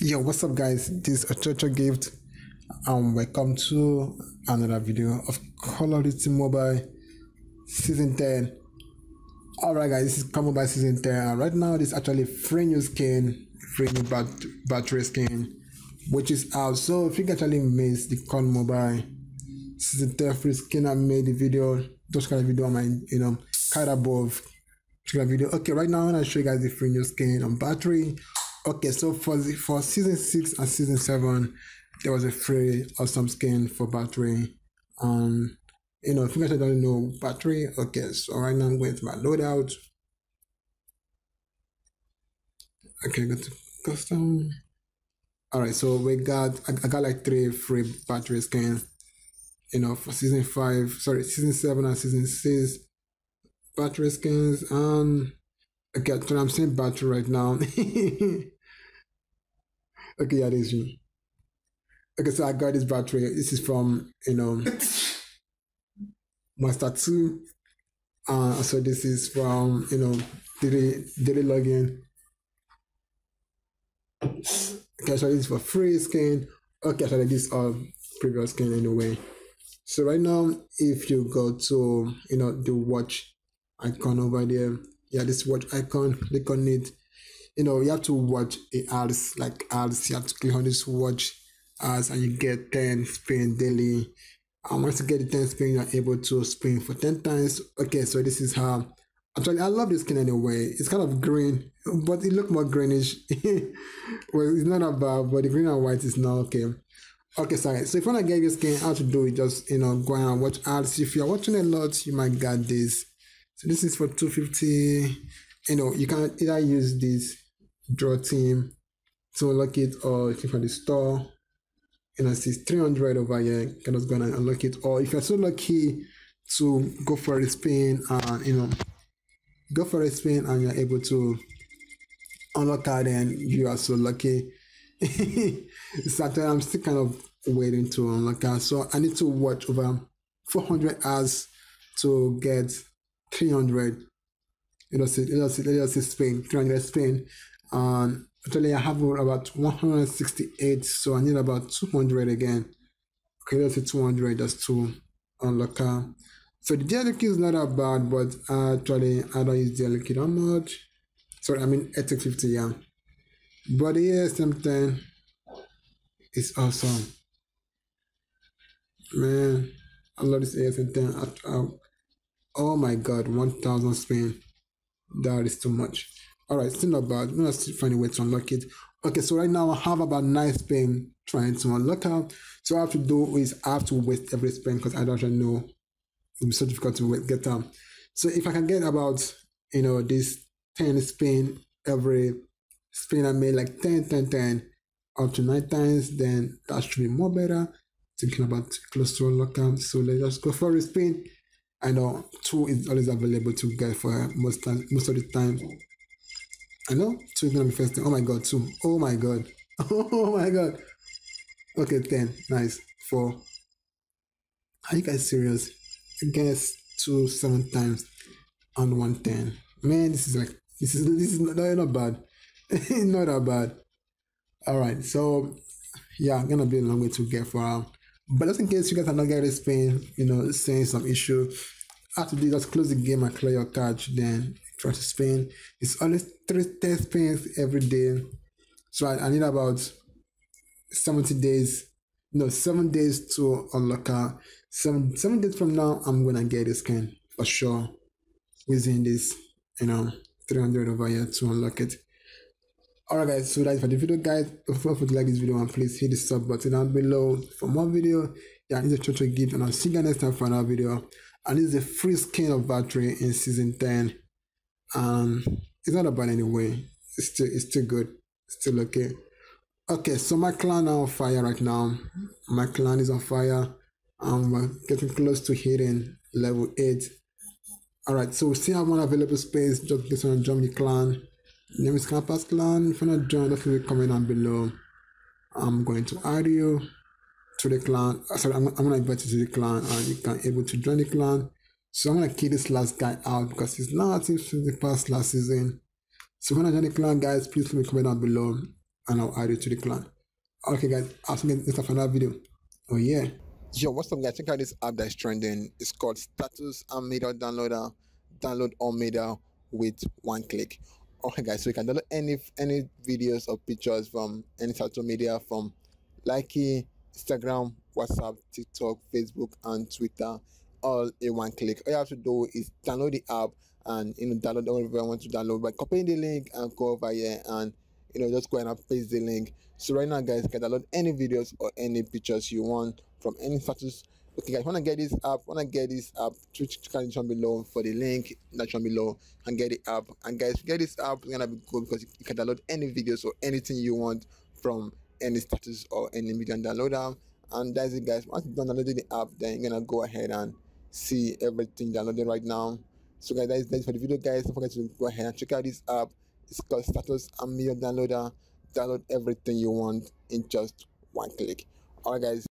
Yo, what's up guys, this is Ochoochogift and welcome to another video of Call of Duty Mobile Season 10. Alright guys, this is Call of Duty Mobile Season 10 and right now this is actually free new skin, free new battery skin which is out. So if you actually missed the Call of Duty Mobile Season 10 free skin, I made the video, those kind of video on my card above video. Okay, right now I'm gonna show you guys the free new skin on battery. Okay, so for season 6 and season 7 there was a free awesome skin for battery. If you guys don't know battery, okay, so right now I'm going to my loadout. Okay, go to custom. All right, so I got like 3 free battery skins, for season 7 and season 6 battery skins. Okay, so I'm saying battery right now. Okay, yeah, this is me. Okay, so I got this battery. This is from Master 2. So this is from daily login. Okay, so this is for free skin. Okay, so this is all previous skin anyway. So right now, if you go to the watch icon over there, yeah, this watch icon, click on it. You have to watch ads, like ads. You have to click on this watch ads and you get 10 spin daily. And once you get the 10 spin, you're able to spin for 10 times. Okay, so this is how. Actually, I love this skin anyway. It's kind of green, but it looks more greenish. Well, it's not that bad, but the green and white is not okay. Okay, sorry. So if you want to get this skin, how to do it, just go and watch ads. If you're watching a lot, you might get this. So this is for 250. You can either use this draw team to unlock it, or if you from the store, it's 300 over here. You can just go and unlock it, or if you're so lucky to go for a spin and you're able to unlock it, and you are so lucky. So I'm still kind of waiting to unlock it, so I need to watch over 400 hours to get 300, spin 300 spin. Actually I have about 168, so I need about 200 again. Okay, let's say 200 just to unlock her. So the DLK is not that bad, but actually I don't use DLK that much. Sorry, I mean FX50, yeah. But the ASM10 is awesome, man. I love this ASM10. Oh my god, 1000 spin. That is too much. Alright, still not bad. I'm gonna find a way to unlock it. Okay, so right now I have about 9 spin trying to unlock out. So what I have to do is I have to waste every spin because I don't know. It'll be so difficult to get them. So if I can get about, this 10 spin, every spin I made, like 10, up to 9 times, then that should be more better. Thinking about close to unlock out. So let's just go for a spin. I know 2 is always available to get for most of the time. I know 2 is gonna be first time. Oh my god, 2. Oh my god. Oh my god. Okay, 10. Nice. 4. Are you guys serious? I guess 2 7 times on 110. Man, this is not bad. Not that bad. Alright, so yeah, gonna be a long way to get for our. But just in case you guys are not getting this pain, saying some issue, after this, just close the game and clear your card, then try to spin. It's only 3 spins every day. So I need about 7 days to unlock her. 7 days from now, I'm gonna get this skin for sure. Within this, 300 over here to unlock it. Alright guys, so that's for the video guys. Don't forget to like this video and please hit the sub button down below for more video. Yeah, this is Ochoochogift and I'll see you guys next time for another video. And this is a free skin of battery in season 10. It's not bad anyway. It's still good. It's still okay. Okay, so my clan are on fire right now. My clan is on fire. We're getting close to hitting level 8. Alright, so we still have one available space. Just this one, join the clan. Name is Campus Clan. If you're not joined, definitely comment down below. I'm going to add you to the clan. Sorry, I'm gonna invite you to the clan, and you can able to join the clan. So I'm going to kick this last guy out because he's not active since the past last season. So when I join the clan, guys, please leave a comment down below and I'll add you to the clan. Okay, guys, I'll see you next for another video. Oh yeah. Yo, what's up, guys? Check out this app that's trending. It's called Status and Media Downloader. Download all media with one click. Okay, guys, so you can download any videos or pictures from any social media, from Likee, Instagram, WhatsApp, TikTok, Facebook, and Twitter, all in one click. All you have to do is download the app and download whatever I want to download by copying the link and go over here and just go and paste the link. So right now, guys, you can download any videos or any pictures you want from any status. Okay, guys, wanna get this app, click down below for the link that's down below and get the app. And guys, get this app, it's gonna be cool because you can download any videos or anything you want from any status or any media downloader. And that's it, guys. Once you've done downloading the app, then you're gonna go ahead and see everything downloaded right now. So guys, that is for the video, guys. Don't forget to go ahead and check out this app. It's called Status and Media Downloader. Download everything you want in just one click. All right, guys,